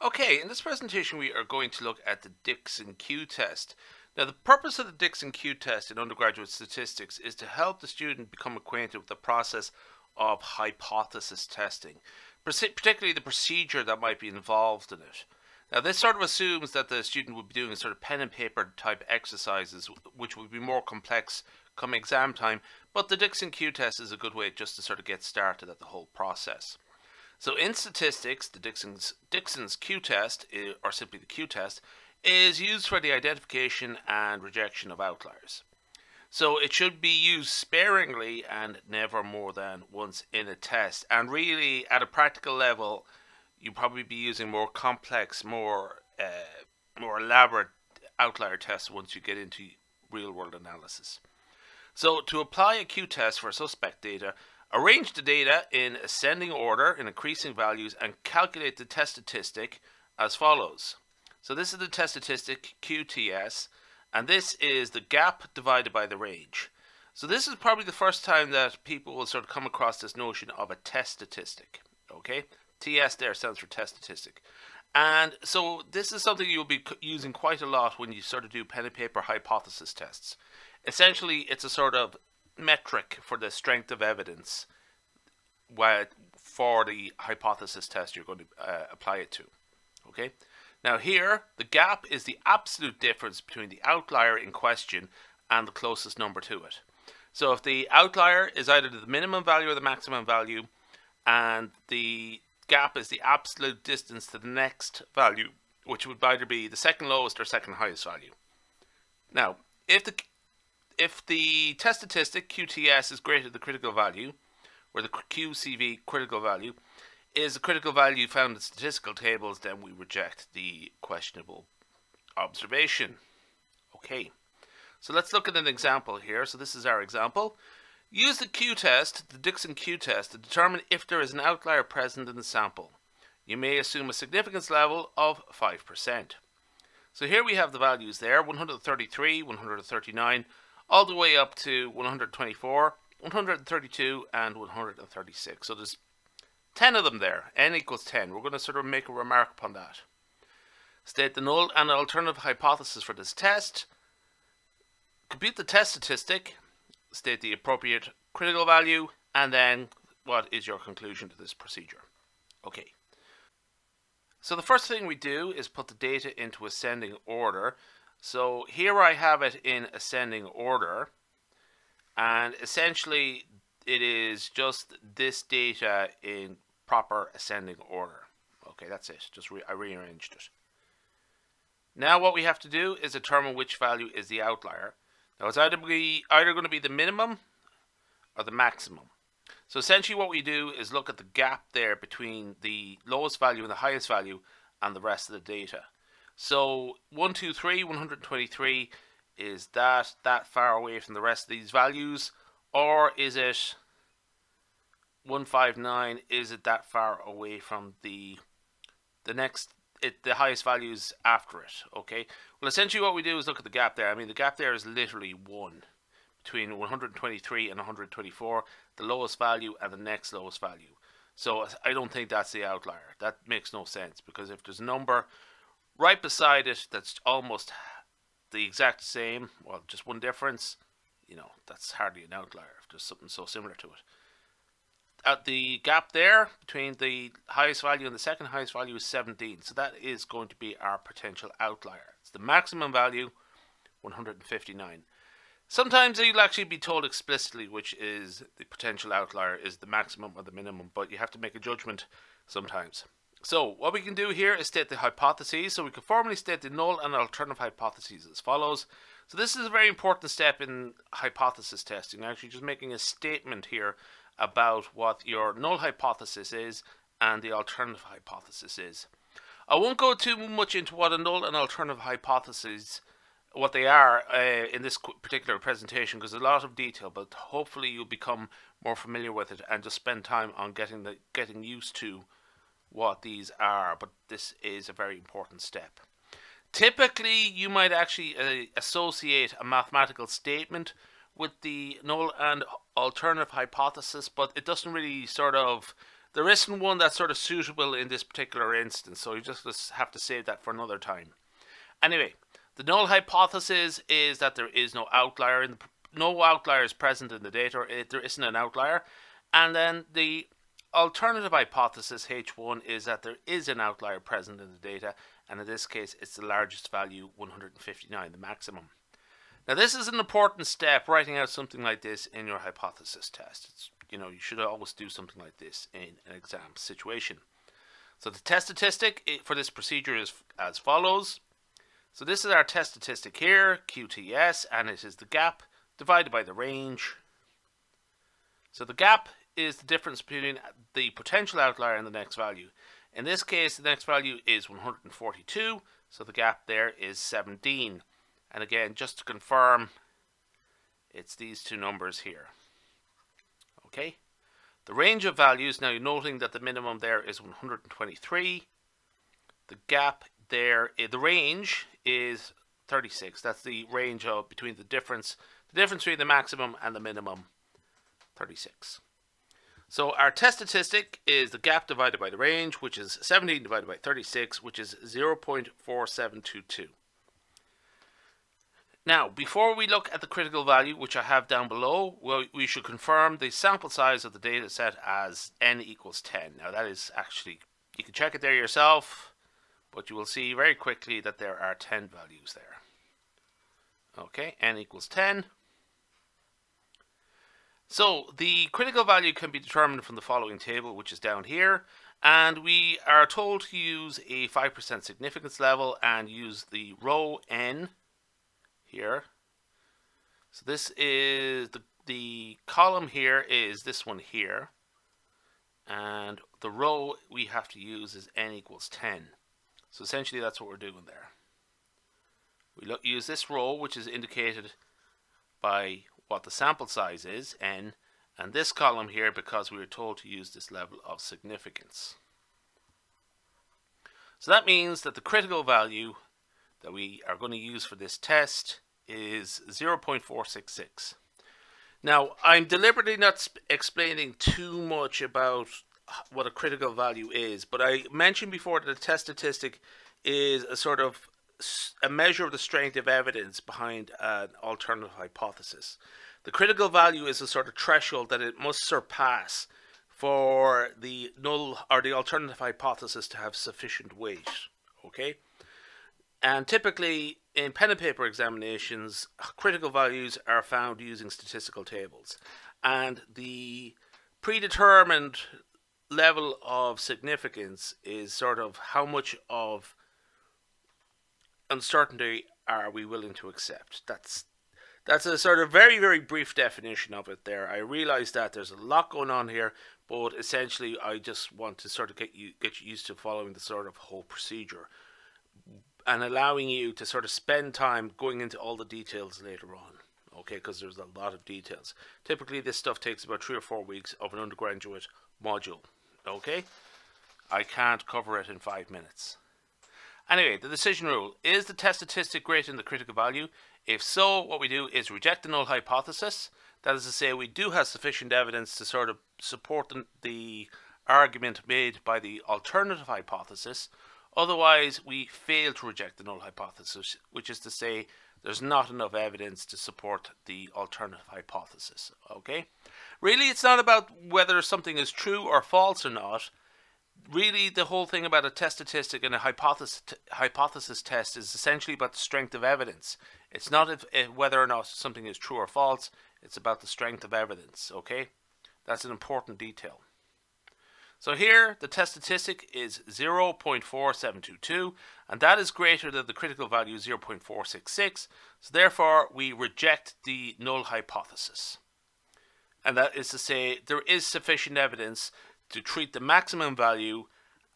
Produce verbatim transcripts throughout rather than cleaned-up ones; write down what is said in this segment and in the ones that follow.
Okay, in this presentation we are going to look at the Dixon Q Test. Now the purpose of the Dixon Q Test in undergraduate statistics is to help the student become acquainted with the process of hypothesis testing, particularly the procedure that might be involved in it. Now this sort of assumes that the student would be doing sort of pen and paper type exercises which would be more complex come exam time, but the Dixon Q Test is a good way just to sort of get started at the whole process. So in statistics, the Dixon's, Dixon's Q test, or simply the Q test, is used for the identification and rejection of outliers. So it should be used sparingly and never more than once in a test. And really, at a practical level, you'd probably be using more complex, more, uh, more elaborate outlier tests once you get into real-world analysis. So to apply a Q test for suspect data, arrange the data in ascending order in increasing values and calculate the test statistic as follows. So this is the test statistic Q T S, and this is the gap divided by the range. So this is probably the first time that people will sort of come across this notion of a test statistic. Okay, T S there stands for test statistic. And so this is something you'll be using quite a lot when you sort of do pen and paper hypothesis tests. Essentially, it's a sort of metric for the strength of evidence for the hypothesis test you're going to uh, apply it to. Okay, now here the gap is the absolute difference between the outlier in question and the closest number to it. So if the outlier is either the minimum value or the maximum value, and the gap is the absolute distance to the next value, which would either be the second lowest or second highest value. Now if the If the test statistic Q T S is greater than the critical value, or the Q C V critical value, is the critical value found in statistical tables, then we reject the questionable observation. Okay, so let's look at an example here. So this is our example. Use the Q test, the Dixon Q test, to determine if there is an outlier present in the sample. You may assume a significance level of five percent. So here we have the values there, one hundred thirty-three, one hundred thirty-nine, all the way up to one hundred twenty-four, one hundred thirty-two, and one hundred thirty-six. So there's ten of them there. N equals ten. We're going to sort of make a remark upon that. State the null and alternative hypothesis for this test. Compute the test statistic. State the appropriate critical value. And then what is your conclusion to this procedure? Okay. So the first thing we do is put the data into ascending order. So here I have it in ascending order, and essentially it is just this data in proper ascending order. Okay, that's it. Just re I rearranged it. Now what we have to do is determine which value is the outlier. Now it's either, be, either going to be the minimum or the maximum. So essentially what we do is look at the gap there between the lowest value and the highest value and the rest of the data. So one hundred twenty-three, one hundred twenty-three, is that that far away from the rest of these values, or is it one hundred fifty-nine, is it that far away from the the next it the highest values after it? Okay, well essentially what we do is look at the gap there. I mean the gap there is literally one between one hundred twenty-three and one hundred twenty-four, the lowest value and the next lowest value. So I don't think that's the outlier. That makes no sense, because if there's a number right beside it that's almost the exact same, well, just one difference, you know, that's hardly an outlier if there's something so similar to it. At the gap there between the highest value and the second highest value is seventeen, so that is going to be our potential outlier. It's the maximum value, one hundred fifty-nine. Sometimes you'll actually be told explicitly which is the potential outlier, is the maximum or the minimum, but you have to make a judgment sometimes. So what we can do here is state the hypotheses. So we can formally state the null and alternative hypotheses as follows. So this is a very important step in hypothesis testing, actually just making a statement here about what your null hypothesis is and the alternative hypothesis is. I won't go too much into what a null and alternative hypotheses, what they are uh, in this particular presentation, because there's a lot of detail, but hopefully you'll become more familiar with it and just spend time on getting the, getting used to what these are, but this is a very important step. Typically you might actually uh, associate a mathematical statement with the null and alternative hypothesis, but it doesn't really sort of There isn't one that's sort of suitable in this particular instance, so you just have to save that for another time. Anyway, the null hypothesis is that there is no outlier in the, no outlier is present in the data, or it, there isn't an outlier. And then the alternative hypothesis, H one, is that there is an outlier present in the data, and in this case it's the largest value, one hundred fifty-nine, the maximum. Now this is an important step, writing out something like this in your hypothesis test. It's, you know, you should always do something like this in an exam situation. So the test statistic for this procedure is as follows. So this is our test statistic here, Q T S, and it is the gap divided by the range. So the gap is the difference between the potential outlier and the next value. In this case, the next value is one hundred forty-two, so the gap there is seventeen. And again, just to confirm, it's these two numbers here. Okay. The range of values, now you're noting that the minimum there is one hundred twenty-three. The gap there, the range is thirty-six. That's the range of between the difference, the difference between the maximum and the minimum, thirty-six. So our test statistic is the gap divided by the range, which is seventeen divided by thirty-six, which is zero point four seven two two. Now, before we look at the critical value, which I have down below, well, we should confirm the sample size of the data set as n equals ten. Now that is actually, you can check it there yourself, but you will see very quickly that there are ten values there. Okay, n equals ten. So the critical value can be determined from the following table, which is down here, and we are told to use a five percent significance level and use the row n here. So this is the, the column here is this one here, and the row we have to use is n equals ten. So essentially that's what we're doing there. We look, use this row, which is indicated by what the sample size is, n, and this column here because we were told to use this level of significance. So that means that the critical value that we are going to use for this test is zero point four six six. Now, I'm deliberately not explaining too much about what a critical value is, but I mentioned before that the test statistic is a sort of a measure of the strength of evidence behind an alternative hypothesis. The critical value is a sort of threshold that it must surpass for the null or the alternative hypothesis to have sufficient weight. Okay, and typically in pen and paper examinations, critical values are found using statistical tables, and the predetermined level of significance is sort of how much of uncertainty are we willing to accept. That's that's a sort of very very brief definition of it there. I realize that there's a lot going on here, but essentially I just want to sort of get you get you used to following the sort of whole procedure and allowing you to sort of spend time going into all the details later on. Okay, because there's a lot of details. Typically this stuff takes about three or four weeks of an undergraduate module. Okay, I can't cover it in five minutes. Anyway, the decision rule. Is the test statistic greater than the critical value? If so, what we do is reject the null hypothesis. That is to say, we do have sufficient evidence to sort of support the, the argument made by the alternative hypothesis. Otherwise, we fail to reject the null hypothesis, which is to say, there's not enough evidence to support the alternative hypothesis. Okay? Really, it's not about whether something is true or false or not. Really, the whole thing about a test statistic and a hypothesis hypothesis test is essentially about the strength of evidence. It's not if, if whether or not something is true or false. It's about the strength of evidence, okay? That's an important detail. So here, the test statistic is zero point four seven two two, and that is greater than the critical value, zero point four six six. So therefore, we reject the null hypothesis. And that is to say, there is sufficient evidence to treat the maximum value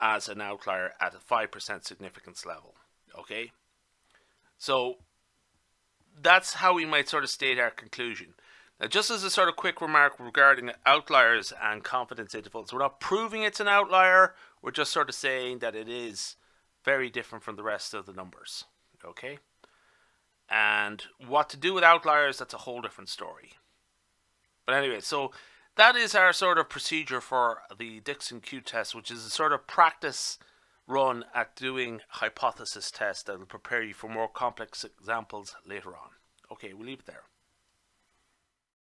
as an outlier at a five percent significance level, okay? So that's how we might sort of state our conclusion. Now, just as a sort of quick remark regarding outliers and confidence intervals, we're not proving it's an outlier, we're just sort of saying that it is very different from the rest of the numbers, okay? And what to do with outliers, that's a whole different story. But anyway, so that is our sort of procedure for the Dixon Q test, which is a sort of practice run at doing hypothesis tests that will prepare you for more complex examples later on. Okay, we'll leave it there.